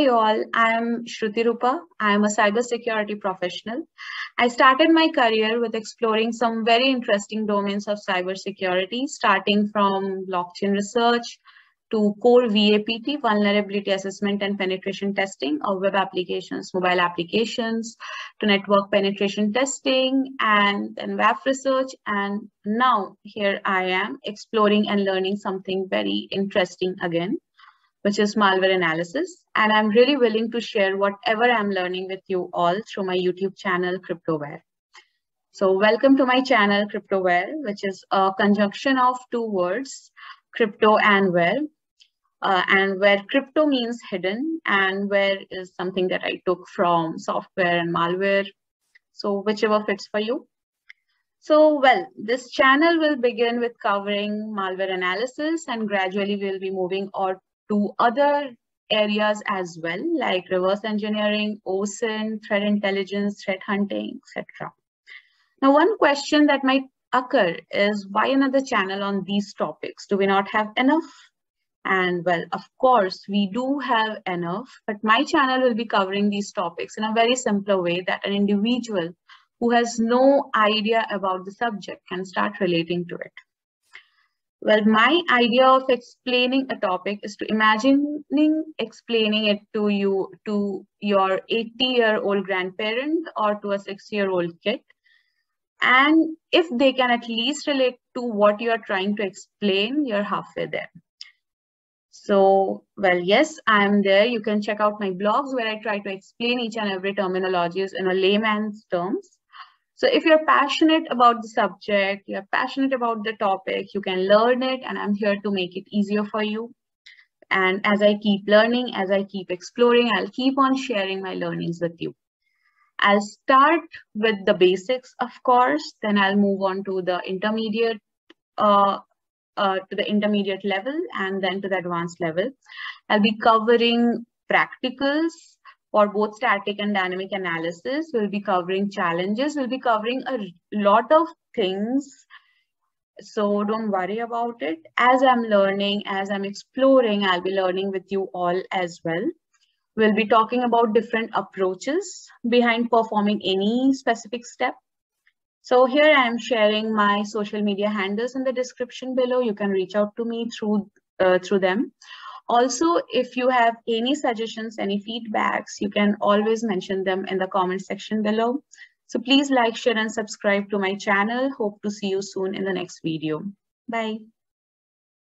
Hi all, I am Shruti Rupa. I am a cybersecurity professional. I started my career with exploring some very interesting domains of cybersecurity, starting from blockchain research to core VAPT, vulnerability assessment and penetration testing of web applications, mobile applications, to network penetration testing and then WAF research. And now here I am exploring and learning something very interesting again, which is malware analysis. And I'm really willing to share whatever I'm learning with you all through my YouTube channel, CryptoWare. So welcome to my channel, CryptoWare, which is a conjunction of two words, crypto and ware, and where crypto means hidden and ware is something that I took from software and malware. So whichever fits for you. So, well, this channel will begin with covering malware analysis and gradually we'll be moving on to other areas as well, like reverse engineering, OSINT, threat intelligence, threat hunting, etc. Now, one question that might occur is why another channel on these topics? Do we not have enough? And well, of course, we do have enough, but my channel will be covering these topics in a very simpler way that an individual who has no idea about the subject can start relating to it. Well, my idea of explaining a topic is to explaining it to you, to your 80-year-old grandparent or to a 6-year-old kid. And if they can at least relate to what you are trying to explain, you're halfway there. So, well, yes, I'm there. You can check out my blogs where I try to explain each and every terminology in a layman's terms. So if you're passionate about the subject, you're passionate about the topic, you can learn it, and I'm here to make it easier for you. And as I keep learning, as I keep exploring, I'll keep on sharing my learnings with you. I'll start with the basics, of course, then I'll move on to the intermediate level and then to the advanced level. I'll be covering practicals, for both static and dynamic analysis, we'll be covering challenges, we'll be covering a lot of things. So don't worry about it. As I'm learning, as I'm exploring, I'll be learning with you all as well. We'll be talking about different approaches behind performing any specific step. So here I am sharing my social media handles in the description below. You can reach out to me through them. Also, if you have any suggestions, any feedbacks, you can always mention them in the comment section below. So please like, share, and subscribe to my channel. Hope to see you soon in the next video. Bye.